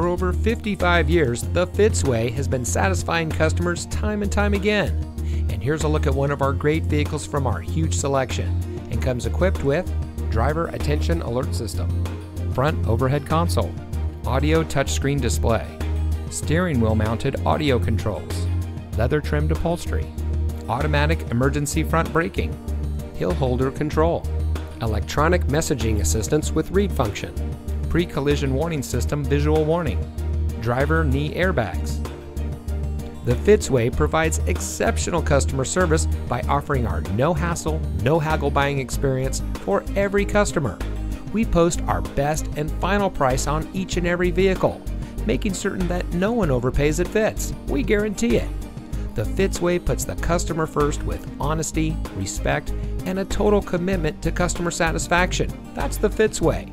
For over 55 years, the Fitzway has been satisfying customers time and time again. And here's a look at one of our great vehicles from our huge selection. It comes equipped with driver attention alert system, front overhead console, audio touchscreen display, steering wheel mounted audio controls, leather trimmed upholstery, automatic emergency front braking, hill holder control, electronic messaging assistance with read function, pre-collision warning system visual warning, driver knee airbags. The Fitzway provides exceptional customer service by offering our no-hassle, no-haggle buying experience for every customer. We post our best and final price on each and every vehicle, making certain that no one overpays at Fitz. We guarantee it. The Fitzway puts the customer first with honesty, respect, and a total commitment to customer satisfaction. That's the Fitzway.